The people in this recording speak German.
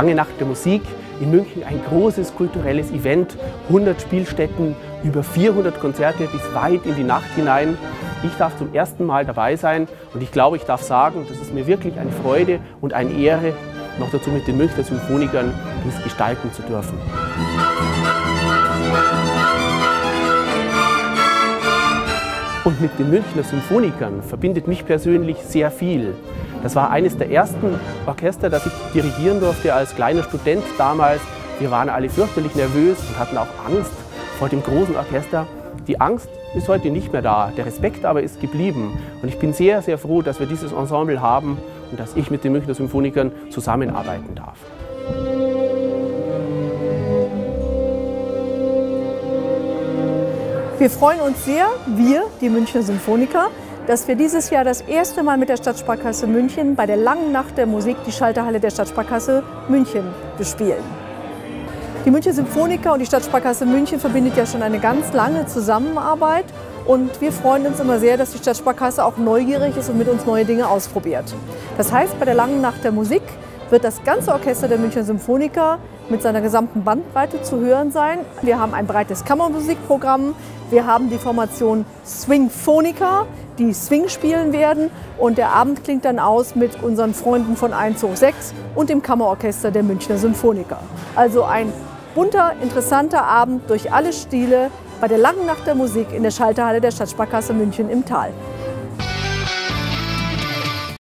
lange Nacht der Musik in München ein großes kulturelles Event, 100 Spielstätten, über 400 Konzerte bis weit in die Nacht hinein. Ich darf zum ersten Mal dabei sein und ich glaube, ich darf sagen, das ist mir wirklich eine Freude und eine Ehre, noch dazu mit den Münchner Symphonikern dies gestalten zu dürfen. Und mit den Münchner Symphonikern verbindet mich persönlich sehr viel. Das war eines der ersten Orchester, das ich dirigieren durfte als kleiner Student damals. Wir waren alle fürchterlich nervös und hatten auch Angst vor dem großen Orchester. Die Angst ist heute nicht mehr da, der Respekt aber ist geblieben. Und ich bin sehr, sehr froh, dass wir dieses Ensemble haben und dass ich mit den Münchner Symphonikern zusammenarbeiten darf. Wir freuen uns sehr, wir, die Münchner Symphoniker, dass wir dieses Jahr das erste Mal mit der Stadtsparkasse München bei der langen Nacht der Musik die Schalterhalle der Stadtsparkasse München bespielen. Die Münchner Symphoniker und die Stadtsparkasse München verbindet ja schon eine ganz lange Zusammenarbeit und wir freuen uns immer sehr, dass die Stadtsparkasse auch neugierig ist und mit uns neue Dinge ausprobiert. Das heißt, bei der langen Nacht der Musik wird das ganze Orchester der Münchner Symphoniker mit seiner gesamten Bandbreite zu hören sein. Wir haben ein breites Kammermusikprogramm, wir haben die Formation Swingphoniker, die Swing spielen werden und der Abend klingt dann aus mit unseren Freunden von 1 hoch 6 und dem Kammerorchester der Münchner Symphoniker. Also ein bunter, interessanter Abend durch alle Stile bei der langen Nacht der Musik in der Schalterhalle der Stadtsparkasse München im Tal.